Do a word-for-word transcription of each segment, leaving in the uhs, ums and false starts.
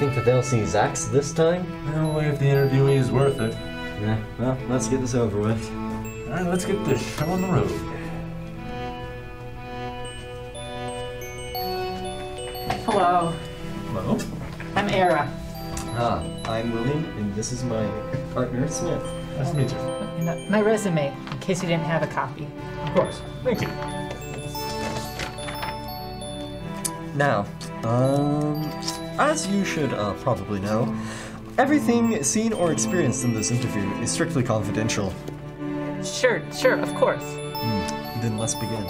think that they'll see Zax this time? No way if the interviewee is worth it. Yeah, well, let's get this over with. Alright, let's get this show on the road. Hello. Hello? I'm Era. Ah, I'm William, and this is my partner, Smith. Nice to meet you. My resume, in case you didn't have a copy. Of course. Thank you. Now, um, as you should uh, probably know, everything seen or experienced in this interview is strictly confidential. Sure, sure, of course. Mm, then let's begin.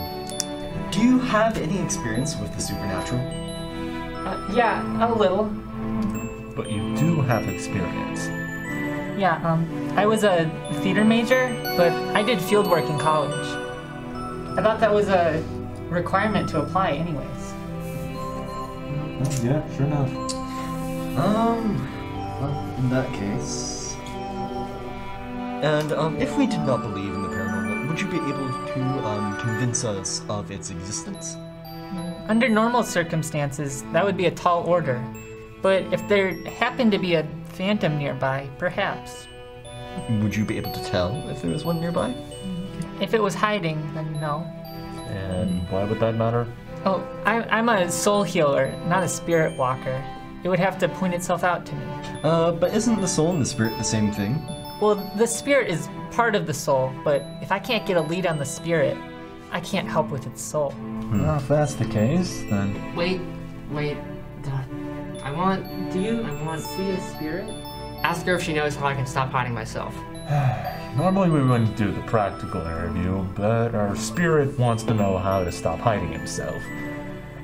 Do you have any experience with the supernatural? Uh, yeah, a little. But you do have experience. Yeah, um, I was a theater major, but I did field work in college. I thought that was a requirement to apply anyways. Yeah, sure enough. Um, well, in that case... And, um, if we did not believe in the paranormal, would you be able to, um, convince us of its existence? Under normal circumstances, that would be a tall order. But if there happened to be a phantom nearby, perhaps. Would you be able to tell if there was one nearby? If it was hiding, then no. And why would that matter? Oh, I, I'm a soul healer, not a spirit walker. It would have to point itself out to me. Uh, but isn't the soul and the spirit the same thing? Well, the spirit is part of the soul, but if I can't get a lead on the spirit, I can't help with its soul. Hmm. Well, if that's the case, then... Wait, wait, God. I want... Do you I want, see a spirit? Ask her if she knows how I can stop hiding myself. Normally we wouldn't do the practical interview, but our spirit wants to know how to stop hiding himself.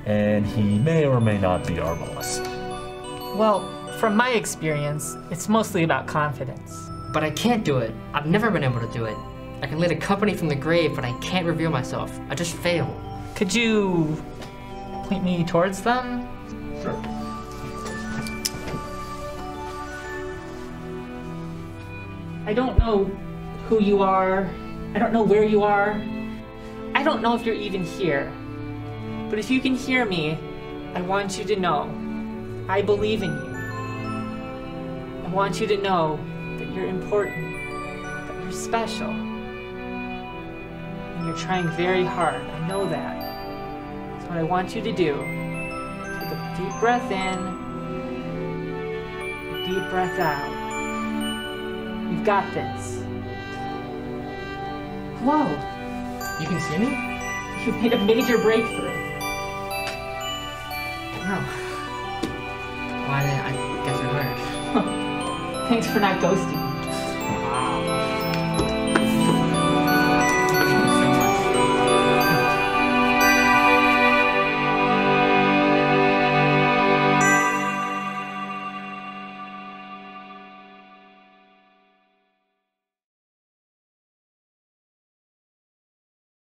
And he may or may not be our boss. Well, from my experience, it's mostly about confidence. But I can't do it. I've never been able to do it. I can lead a company from the grave, but I can't reveal myself. I just fail. Could you point me towards them? Sure. I don't know who you are. I don't know where you are. I don't know if you're even here. But if you can hear me, I want you to know I believe in you. I want you to know that you're important, that you're special. And you're trying very hard. I know that. So what I want you to do, take a deep breath in, a deep breath out. You've got this. Whoa. You can see me? You've made a major breakthrough. Wow. Why did I get your word? Thanks for not ghosting me.